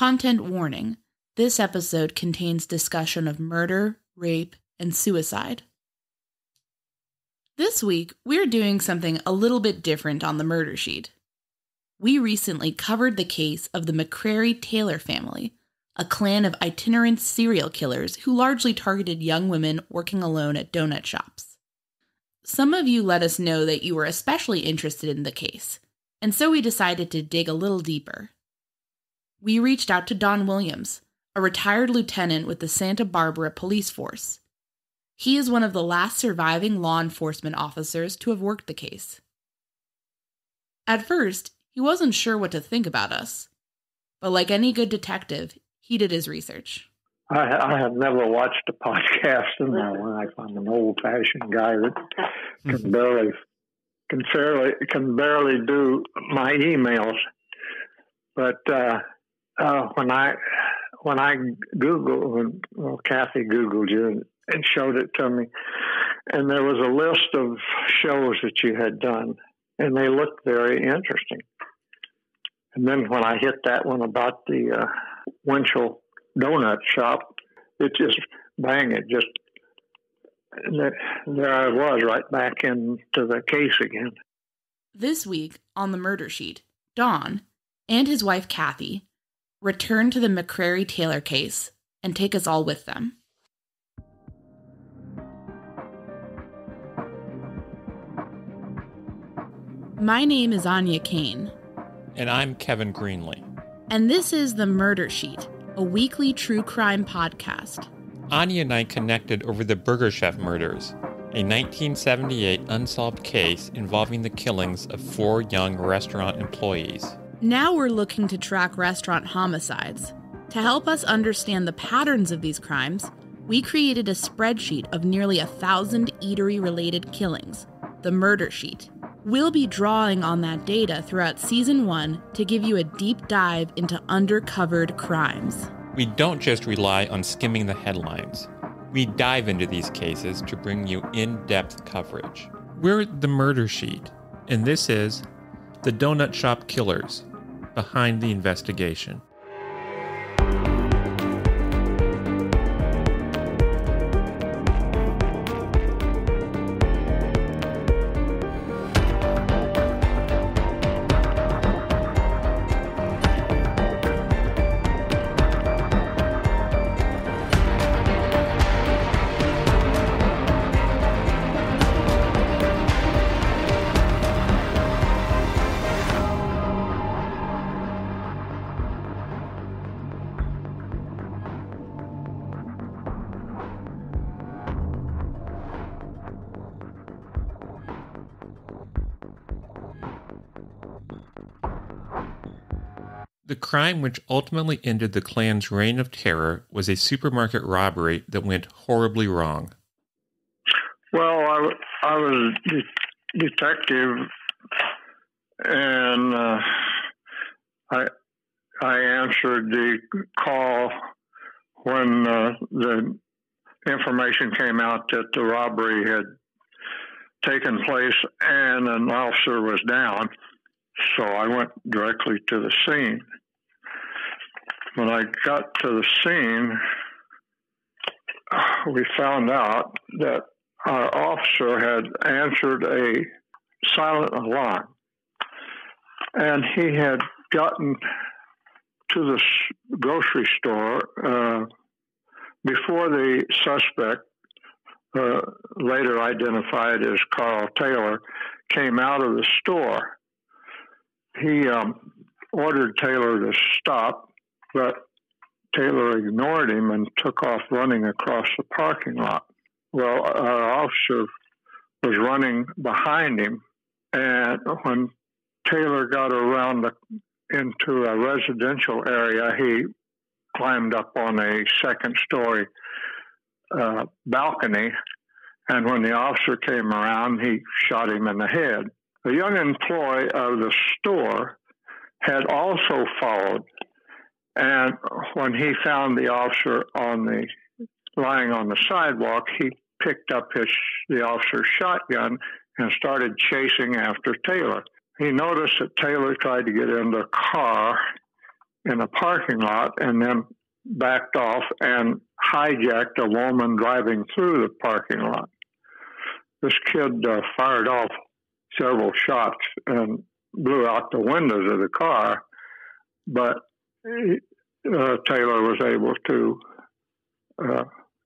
Content warning. This episode contains discussion of murder, rape, and suicide. This week, we're doing something a little bit different on The Murder Sheet. We recently covered the case of the McCrary-Taylor family, a clan of itinerant serial killers who largely targeted young women working alone at donut shops. Some of you let us know that you were especially interested in the case, and so we decided to dig a little deeper. We reached out to Don Williams, a retired lieutenant with the Santa Barbara Police Force. He is one of the last surviving law enforcement officers to have worked the case. At first, he wasn't sure what to think about us, but like any good detective, he did his research. I have never watched a podcast in my life. I'm an old-fashioned guy that can barely do my emails. But when I Googled, when Kathy Googled you and showed it to me, and there was a list of shows that you had done, and they looked very interesting. And then when I hit that one about the Winchell Donut Shop, it just, bang, it just, there I was right back into the case again. This week on The Murder Sheet, Don and his wife Kathy return to the McCrary-Taylor case and take us all with them. My name is Anya Kane. And I'm Kevin Greenlee. And this is The Murder Sheet, a weekly true crime podcast. Anya and I connected over the Burger Chef murders, a 1978 unsolved case involving the killings of four young restaurant employees. Now we're looking to track restaurant homicides. To help us understand the patterns of these crimes, we created a spreadsheet of nearly 1,000 eatery-related killings, The Murder Sheet. We'll be drawing on that data throughout Season 1 to give you a deep dive into undercovered crimes. We don't just rely on skimming the headlines. We dive into these cases to bring you in-depth coverage. We're The Murder Sheet, and this is The Donut Shop Killers, Behind the Investigation. The crime which ultimately ended the clan's reign of terror was a supermarket robbery that went horribly wrong. Well, I was a detective, and I answered the call when the information came out that the robbery had taken place and an officer was down. So I went directly to the scene. When I got to the scene, we found out that our officer had answered a silent alarm, and he had gotten to the grocery store before the suspect, later identified as Carl Taylor, came out of the store. He ordered Taylor to stop, but Taylor ignored him and took off running across the parking lot. Well, our officer was running behind him, and when Taylor got around into a residential area, he climbed up on a second-story balcony, and when the officer came around, he shot him in the head. A young employee of the store had also followed, and when he found the officer lying on the sidewalk, he picked up the officer's shotgun and started chasing after Taylor. He noticed that Taylor tried to get into a car, in a parking lot and then backed off and hijacked a woman driving through the parking lot. This kid fired off several shots and blew out the windows of the car, but Taylor was able to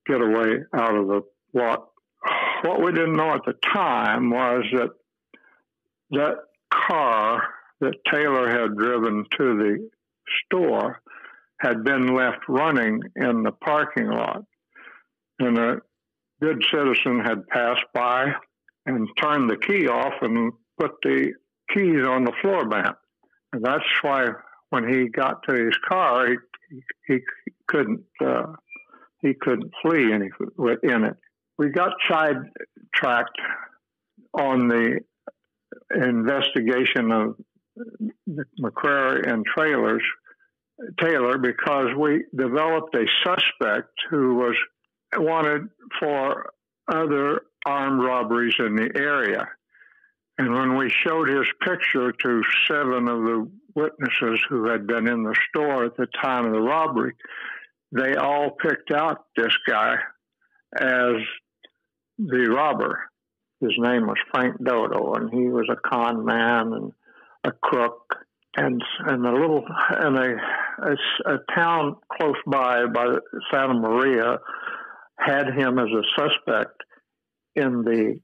get away out of the lot. What we didn't know at the time was that that car that Taylor had driven to the store had been left running in the parking lot. And a good citizen had passed by and turned the key off and put the keys on the floor mat. And that's why when he got to his car, he couldn't flee in it. We got sidetracked on the investigation of McCrary and Taylor because we developed a suspect who was wanted for other armed robberies in the area. And when we showed his picture to 7 of the witnesses who had been in the store at the time of the robbery, they all picked out this guy as the robber. His name was Frank Dodo, and he was a con man and a crook, and a town close by Santa Maria, had him as a suspect in the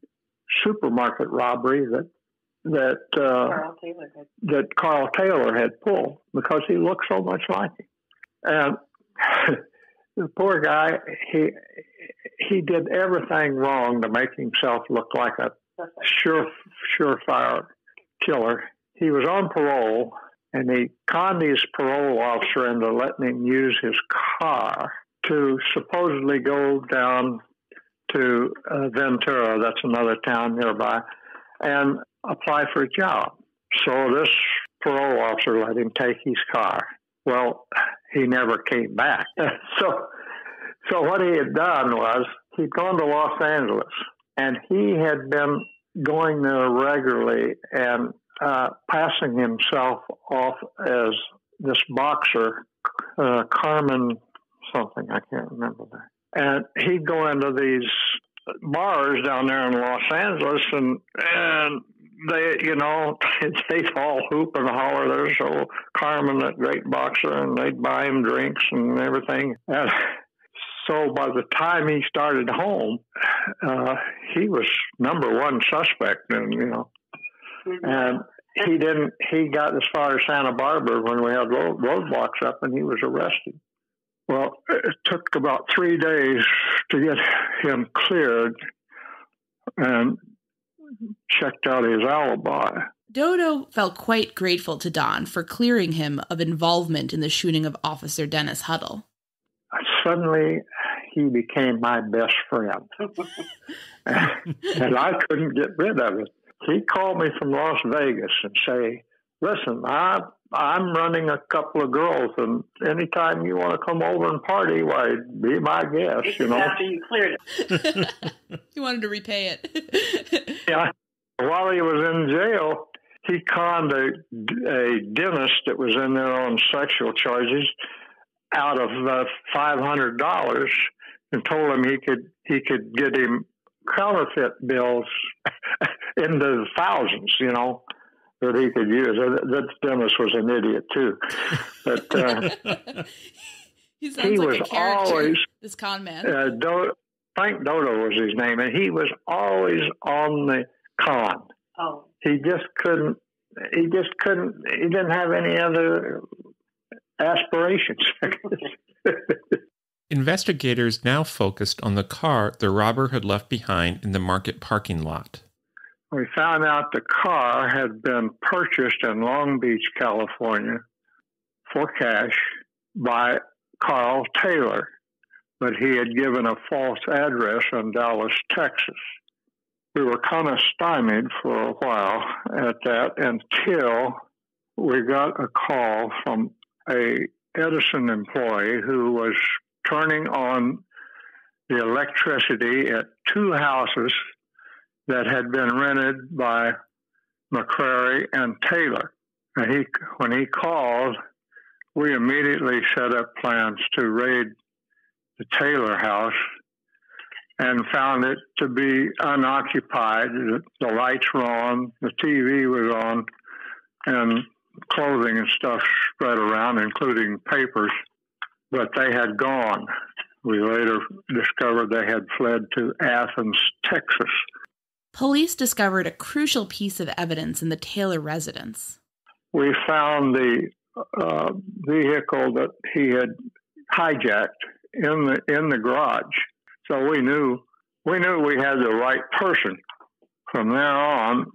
supermarket robbery that Carl Taylor had pulled because he looked so much like him. And the poor guy, he did everything wrong to make himself look like a surefire killer. He was on parole, and he conned his parole officer into letting him use his car to supposedly go down to Ventura, that's another town nearby, and apply for a job. So this parole officer let him take his car. Well, he never came back. So what he had done was he'd gone to Los Angeles, and he had been going there regularly and passing himself off as this boxer, Carmen something, I can't remember that. And he'd go into these bars down there in Los Angeles, and they, you know, they'd all hoop and holler. There's old Carmen, that great boxer, and they'd buy him drinks and everything. And so by the time he started home, he was #1 suspect, and you know. And he didn't. He got as far as Santa Barbara when we had roadblocks up, and he was arrested. Well, it took about 3 days to get him cleared and checked out his alibi. Dodo felt quite grateful to Don for clearing him of involvement in the shooting of Officer Dennis Huddle. Suddenly, he became my best friend, and I couldn't get rid of it. He called me from Las Vegas and say, listen, I'm running a couple of girls, and anytime you want to come over and party, why, be my guest, you know. After you cleared it. He wanted to repay it. Yeah. While he was in jail, he conned a dentist that was in there on sexual charges out of $500 and told him he could get him counterfeit bills in the thousands, you know, that he could use. That Dennis was an idiot too, but he was like always this con man. Frank Dodo was his name, and he was always on the con. Oh, he just couldn't. He didn't have any other aspirations. Investigators now focused on the car the robber had left behind in the market parking lot. We found out the car had been purchased in Long Beach, California, for cash by Carl Taylor, but he had given a false address in Dallas, Texas. We were kind of stymied for a while at that until we got a call from an Edison employee who was turning on the electricity at 2 houses that had been rented by McCrary and Taylor. And when he called, we immediately set up plans to raid the Taylor house and found it to be unoccupied. The lights were on, the TV was on, and clothing and stuff spread around, including papers, but they had gone. We later discovered they had fled to Athens, Texas. Police discovered a crucial piece of evidence in the Taylor residence. We found the vehicle that he had hijacked in the garage. So we knew we had the right person. From there on,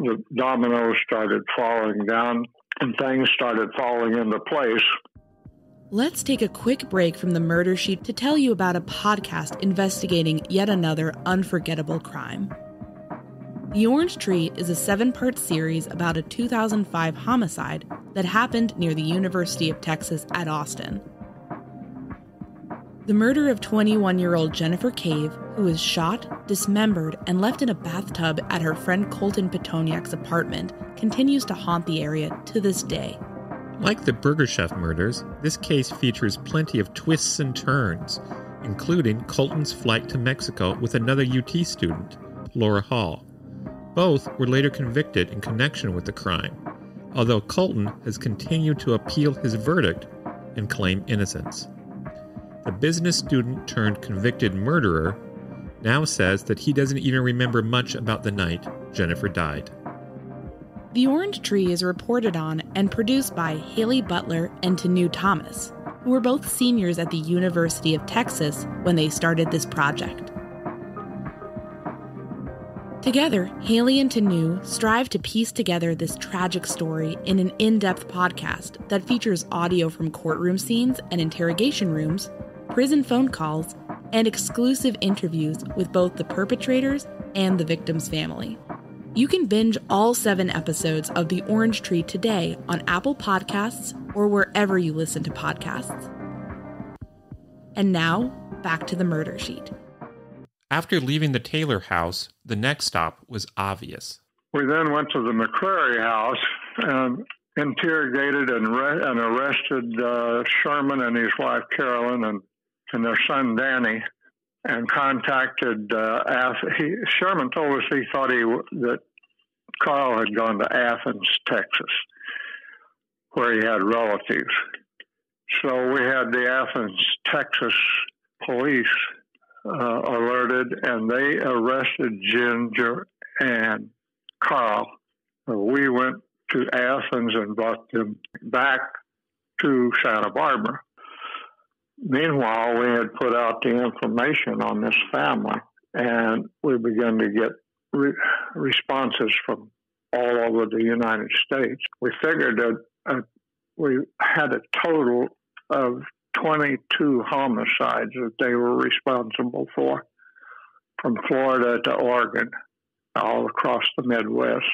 the dominoes started falling down and things started falling into place. Let's take a quick break from The Murder Sheet to tell you about a podcast investigating yet another unforgettable crime. The Orange Tree is a 7-part series about a 2005 homicide that happened near the University of Texas at Austin. The murder of 21-year-old Jennifer Cave, who was shot, dismembered, and left in a bathtub at her friend Colton Petoniak's apartment, continues to haunt the area to this day. Like the Burger Chef murders, this case features plenty of twists and turns, including Colton's flight to Mexico with another UT student, Laura Hall. Both were later convicted in connection with the crime, although Colton has continued to appeal his verdict and claim innocence. The business student turned convicted murderer now says that he doesn't even remember much about the night Jennifer died. The Orange Tree is reported on and produced by Haley Butler and Tanu Thomas, who were both seniors at the University of Texas when they started this project. Together, Haley and Tanu strive to piece together this tragic story in an in-depth podcast that features audio from courtroom scenes and interrogation rooms, prison phone calls, and exclusive interviews with both the perpetrators and the victim's family. You can binge all 7 episodes of The Orange Tree today on Apple Podcasts or wherever you listen to podcasts. And now, back to The Murder Sheet. After leaving the Taylor house, the next stop was obvious. We then went to the McCrary house and interrogated and arrested Sherman and his wife Carolyn and their son Danny. And contacted Sherman told us he thought that Carl had gone to Athens, Texas, where he had relatives. So we had the Athens, Texas police alerted, and they arrested Ginger and Carl. We went to Athens and brought them back to Santa Barbara. Meanwhile, we had put out the information on this family, and we began to get responses from all over the United States. We figured that we had a total of 22 homicides that they were responsible for, from Florida to Oregon, all across the Midwest.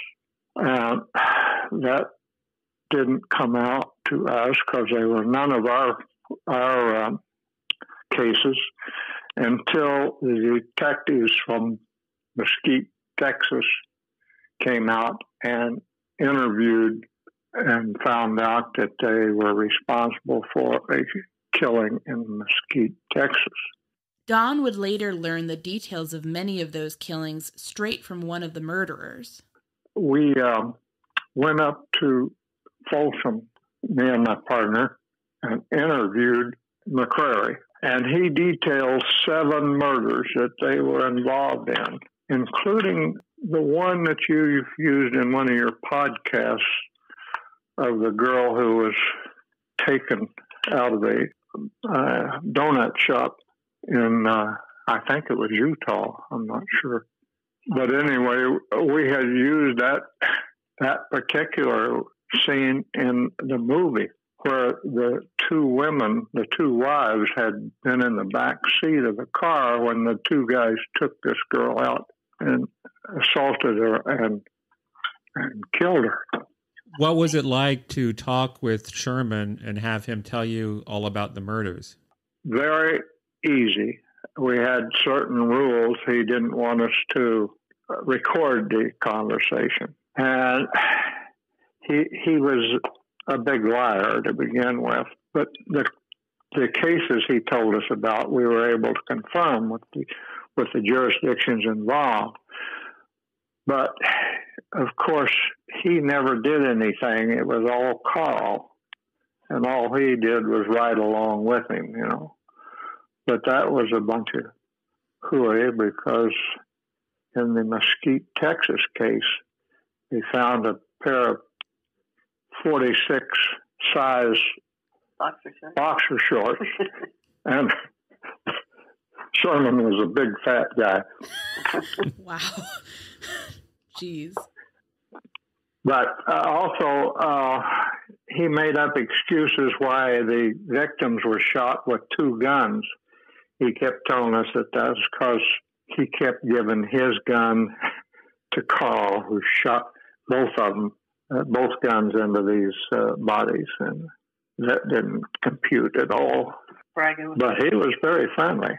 And that didn't come out to us because they were none of our cases until the detectives from Mesquite, Texas, came out and interviewed and found out that they were responsible for a killing in Mesquite, Texas. Don would later learn the details of many of those killings straight from one of the murderers. We went up to Folsom, me and my partner, and interviewed McCrary. And he detailed 7 murders that they were involved in, including the one that you've used in one of your podcasts of the girl who was taken out of a donut shop in, I think it was Utah. I'm not sure. But anyway, we had used that particular scene in the movie, where the 2 women, the 2 wives, had been in the back seat of the car when the 2 guys took this girl out and assaulted her and killed her. What was it like to talk with Sherman and have him tell you all about the murders? Very easy. We had certain rules. He didn't want us to record the conversation. And he was a big liar to begin with, but the cases he told us about, we were able to confirm with the jurisdictions involved. But of course, he never did anything. It was all Carl, and all he did was ride along with him, you know. But that was a bunch of hooey, because in the Mesquite, Texas case, they found a pair of 46 size boxer shorts, and Sherman was a big fat guy. Wow. Jeez. But also, he made up excuses why the victims were shot with two guns. He kept telling us that that's because he kept giving his gun to Carl, who shot both of them, both guns into these bodies, and that didn't compute at all. But he was very friendly.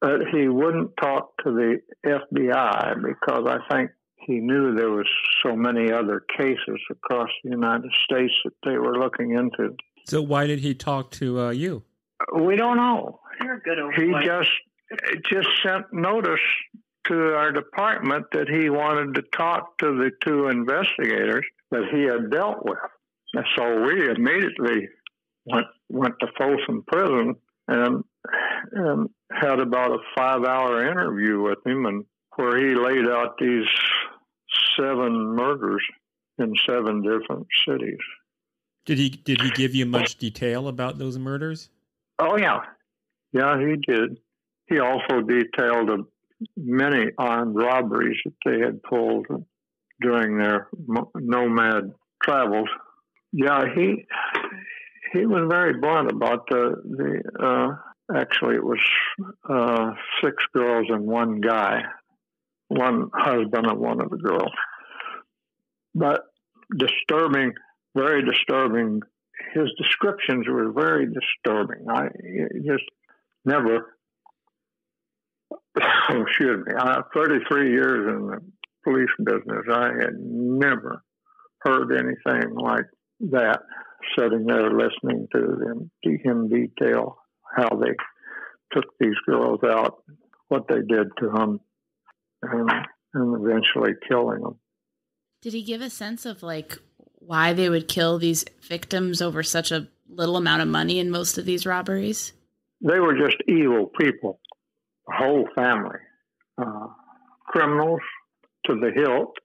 But he wouldn't talk to the FBI because I think he knew there was so many other cases across the United States that they were looking into. So why did he talk to you? We don't know. You're good old boy. He just sent notice to our department that he wanted to talk to the two investigators that he had dealt with. And so we immediately went to Folsom Prison and had about a 5-hour interview with him, and where he laid out these 7 murders in 7 different cities. Did he give you much detail about those murders? Oh, yeah. Yeah, he did. He also detailed many armed robberies that they had pulled during their nomad travels. Yeah, he was very blunt about actually it was 6 girls and 1 guy, 1 husband and one of the girls. But disturbing, very disturbing. His descriptions were very disturbing. I just never, excuse me, 33 years in the police business, I had never heard anything like that, sitting there listening to them, him detail how they took these girls out, what they did to them, and eventually killing them. Did he give a sense of like why they would kill these victims over such a little amount of money in most of these robberies? They were just evil people, the whole family, criminals to the hilt,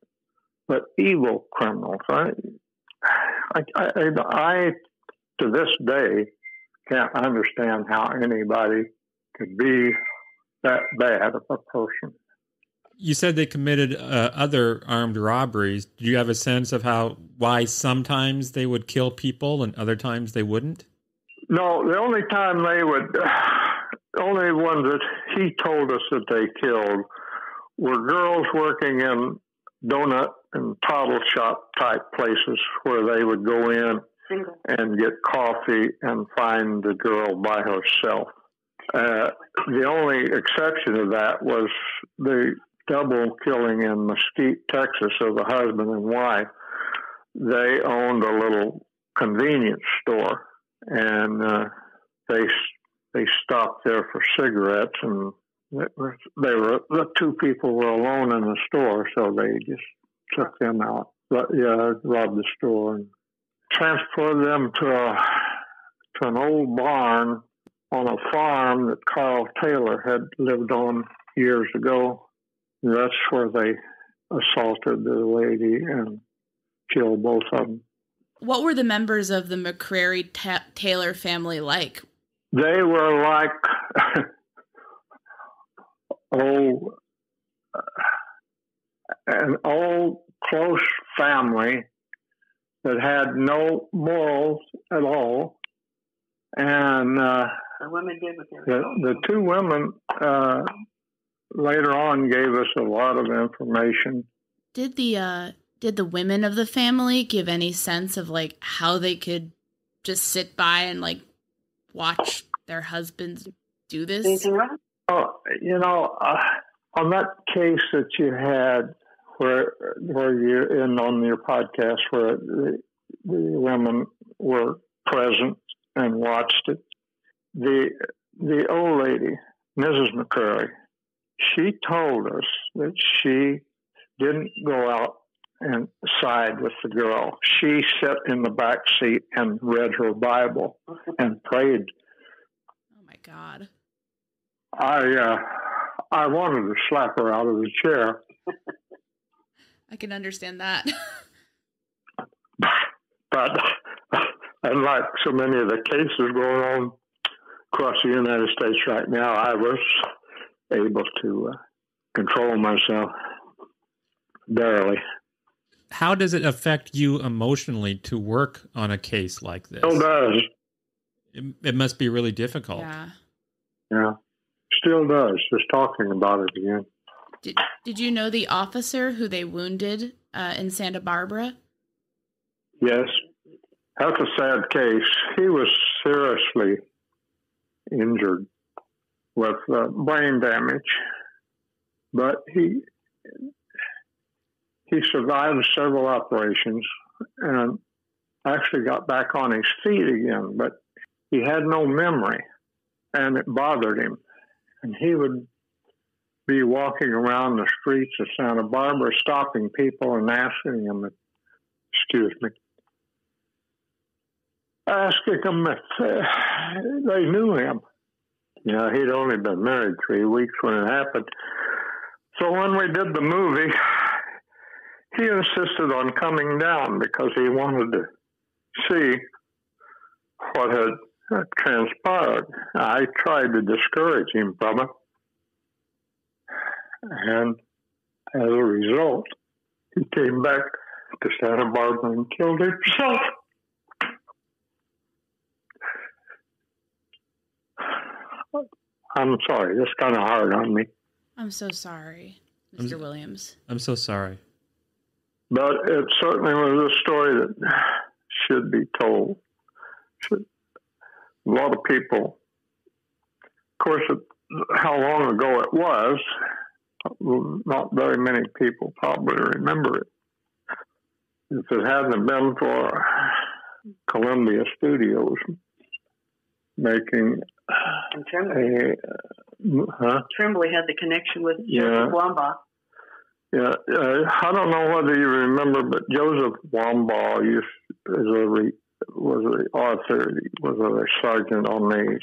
but evil criminals. I to this day can't understand how anybody could be that bad of a person. You said they committed other armed robberies. Do you have a sense of why sometimes they would kill people and other times they wouldn't? No, the only time they would, the only ones that he told us that they killed were girls working in donut and toddle shop type places where they would go in and get coffee and find the girl by herself. The only exception to that was the double killing in Mesquite, Texas, of a husband and wife. They owned a little convenience store, and they stopped there for cigarettes, and the two people were alone in the store, so they just took them out, robbed the store, and transported them to an old barn on a farm that Carl Taylor had lived on years ago. That's where they assaulted the lady and killed both of them. What were the members of the McCrary-Taylor family like? They were like, an old close family that had no morals at all. And the women did what they were told. The two women later on gave us a lot of information. Did the women of the family give any sense of like how they could just sit by and like watch their husbands do this? Oh, you know, on that case that you had where you're in on your podcast where the women were present and watched it. The old lady, Mrs. McCrary, she told us that she didn't go out and side with the girl. She sat in the back seat and read her Bible and prayed. Oh my God! I wanted to slap her out of the chair. I can understand that. But unlike so many of the cases going on across the United States right now, I was able to control myself barely. How does it affect you emotionally to work on a case like this? Still does. It must be really difficult. Yeah. Yeah. Still does. Just talking about it again. Did you know the officer who they wounded in Santa Barbara? Yes. That's a sad case. He was seriously injured with brain damage, but he survived several operations and actually got back on his feet again, but he had no memory, and it bothered him. And he would be walking around the streets of Santa Barbara, stopping people and asking them, excuse me, asking them if they knew him. You know, he'd only been married 3 weeks when it happened. So when we did the movie, he insisted on coming down because he wanted to see what had transpired. I tried to discourage him from it. And as a result, he came back to Santa Barbara and killed himself. I'm sorry. That's kind of hard on me. I'm so sorry, Mr. Williams. I'm so sorry. But it certainly was a story that should be told. A lot of people, of course, how long ago it was, not very many people probably remember it. If it hadn't been for Columbia Studios making... And Tremblay. Tremblay had the connection with Joseph Wambaugh. Yeah, I don't know whether you remember, but Joseph Wambaugh was the author. He was a sergeant on the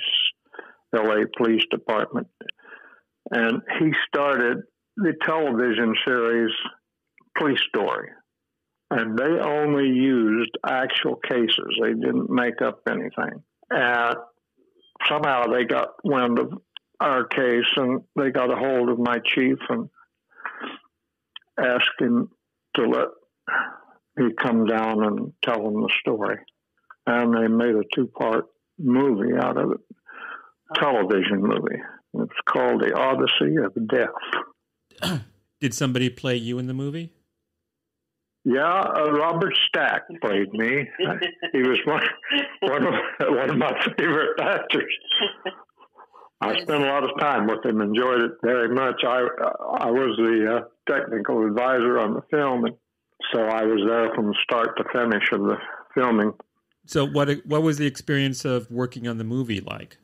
L.A. Police Department, and he started the television series Police Story, and they only used actual cases. They didn't make up anything. And somehow they got wind of our case, and they got a hold of my chief and asked him to let me come down and tell them the story. And they made a two-part movie out of it, television movie. It's called The Odyssey of Death. Did somebody play you in the movie? Yeah, Robert Stack played me. He was one of my favorite actors. I spent a lot of time with him, enjoyed it very much. I was the technical advisor on the film, and so I was there from start to finish of the filming. So what was the experience of working on the movie like?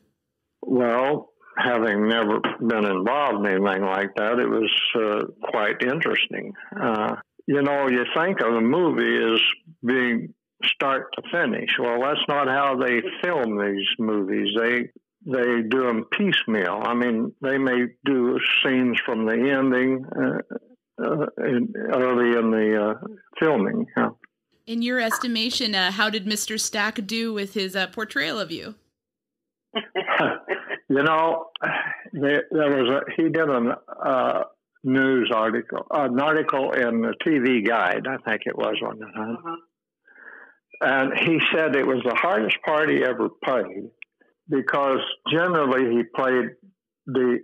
Well, having never been involved in anything like that, it was quite interesting. You know, you think of a movie as being start to finish. Well, that's not how they film these movies. They do them piecemeal. I mean, they may do scenes from the ending early in the filming. Yeah. In your estimation, how did Mr. Stack do with his portrayal of you? You know, he did an... news article, an article in the TV Guide, I think it was on the time. And he said it was the hardest part he ever played because generally he played the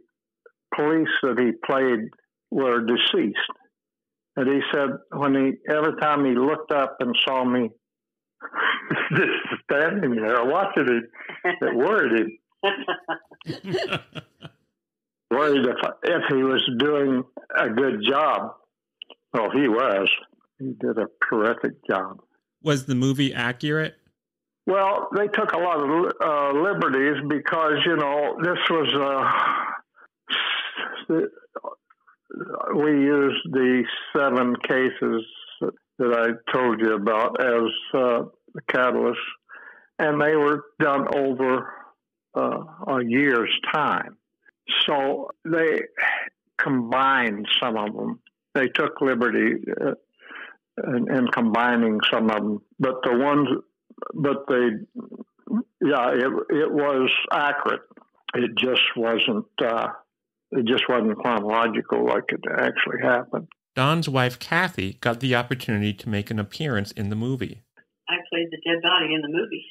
police that he played were deceased. And he said every time he looked up and saw me just standing there watching it, it worried him. Worried if he was doing a good job. Well, he was. He did a terrific job. was the movie accurate? Well, they took a lot of liberties because, you know, this was, we used the 7 cases that I told you about as the catalyst, and they were done over a year's time. So they combined some of them. They took liberty in combining some of them, but the ones, but they, yeah, it was accurate. It just wasn't chronological like it actually happened. Don's wife, Kathy, got the opportunity to make an appearance in the movie. I played the dead body in the movie.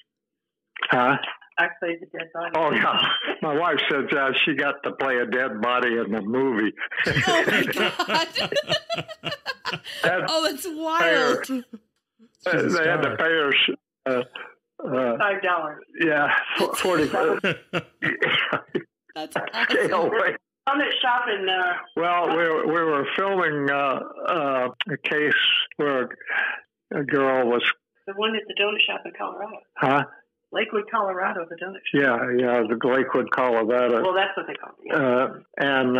Huh? I played the dead body. Oh, yeah. My wife says she got to play a dead body in the movie. Oh, my God. That's wild. They had to pay her $5. Yeah, $45. That's awesome. Donut Shop in well, we were filming a case where a girl was... The one at the Donut Shop in Colorado. Huh? Lakewood, Colorado, the Donut Shop. Yeah, the Lakewood, Colorado. Well, that's what they call it. And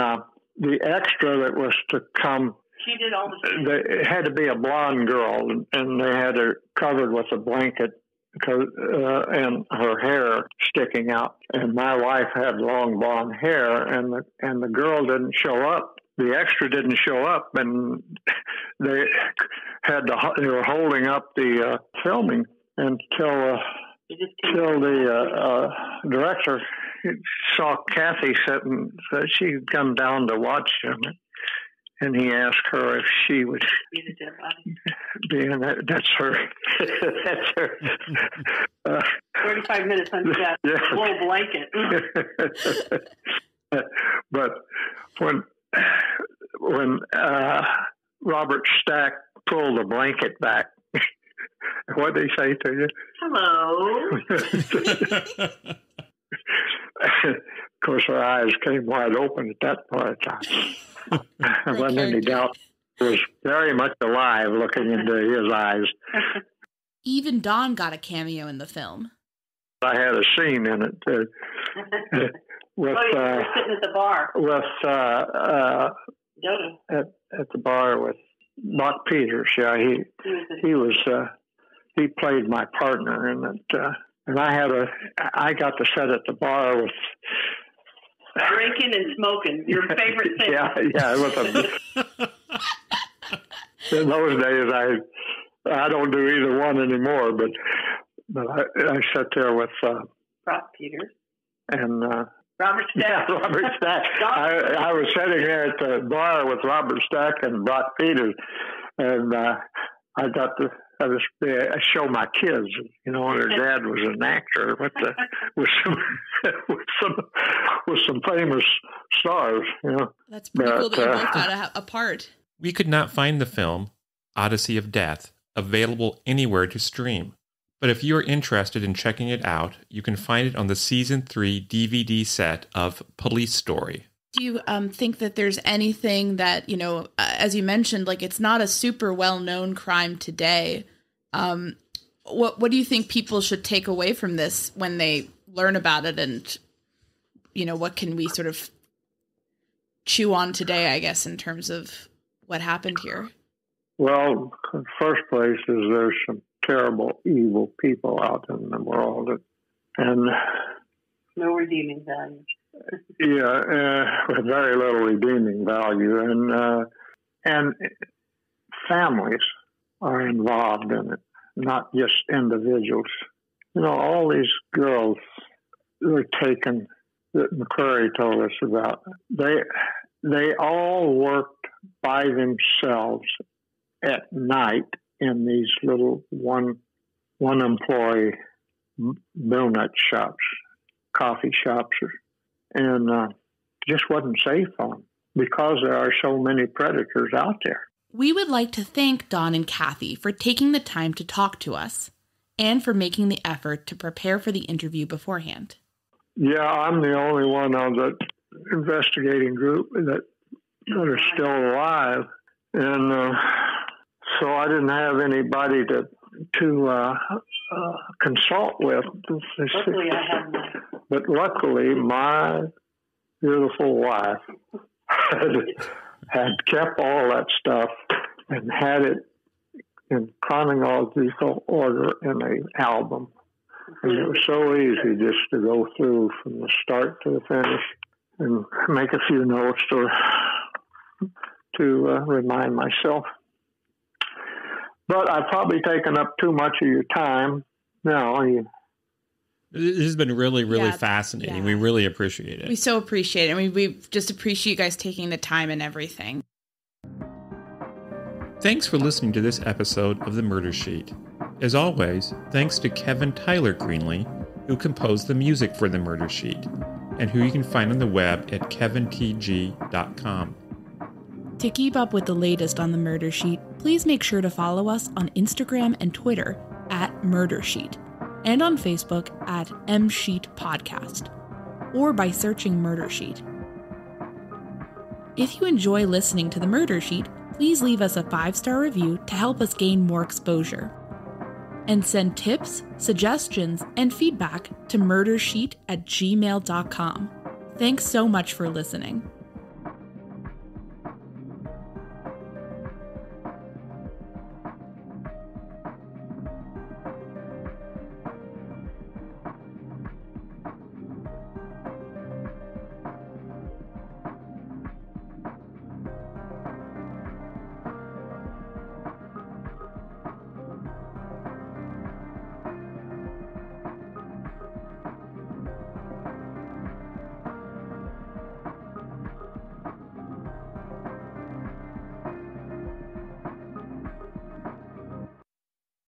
the extra that was to come... She did all the things. It had to be a blonde girl, and they had her covered with a blanket because, and her hair sticking out. And my wife had long blonde hair, and the girl didn't show up. The extra didn't show up, and they had they were holding up the filming until the director saw Kathy sitting. So she'd come down to watch him. And he asked her if she would be in that. That's her. That's her. 45 minutes under that whole blanket. But when Robert Stack pulled the blanket back, what did he say to you? Hello. Of course, her eyes came wide open at that point of time. There wasn't any doubt. He was very much alive looking into his eyes. Even Don got a cameo in the film. I had a scene in it with sitting at the bar with Dodo at the bar with Brock Peters. Yeah, he played my partner in it, and I got to sit at the bar with. Drinking and smoking, your favorite thing. Yeah. In those days, I don't do either one anymore, but I sat there with Brock Peters and Robert Stack. Yeah, Robert Stack. I was sitting there at the bar with Robert Stack and Brock Peters, and I got to. I was show my kids, you know, their dad was an actor with some famous stars, you know. That's pretty cool that you both got a part. We could not find the film, Odyssey of Death, available anywhere to stream. But if you are interested in checking it out, you can find it on the Season 3 DVD set of Police Story. Do you think that there's anything that, you know, as you mentioned, like it's not a super well-known crime today. What do you think people should take away from this when they learn about it? And, you know, what can we sort of chew on today, I guess, in terms of what happened here? Well, in the first place is there's some terrible, evil people out in the world. And no redeeming value. With very little redeeming value, and families are involved in it, not just individuals. You know, all these girls were taken that McCrary told us about. They all worked by themselves at night in these little one employee donut shops, coffee shops. And just wasn't safe on them because there are so many predators out there. We would like to thank Don and Kathy for taking the time to talk to us and for making the effort to prepare for the interview beforehand. Yeah, I'm the only one on the investigating group that are still alive. And so I didn't have anybody to consult with. Luckily, I had my... But luckily, my beautiful wife had kept all that stuff and had it in chronological order in an album. And it was so easy just to go through from the start to the finish and make a few notes or to remind myself. But I've probably taken up too much of your time now. This has been really, really fascinating. Yeah. We really appreciate it. We so appreciate it. I mean, we just appreciate you guys taking the time and everything. Thanks for listening to this episode of The Murder Sheet. As always, thanks to Kevin Tyler Greenlee, who composed the music for The Murder Sheet, and who you can find on the web at kevintg.com. To keep up with the latest on The Murder Sheet, please make sure to follow us on Instagram and Twitter at Murder Sheet, and on Facebook at MSheet Podcast, or by searching Murder Sheet. If you enjoy listening to The Murder Sheet, please leave us a 5-star review to help us gain more exposure. And send tips, suggestions, and feedback to murdersheet@gmail.com. Thanks so much for listening.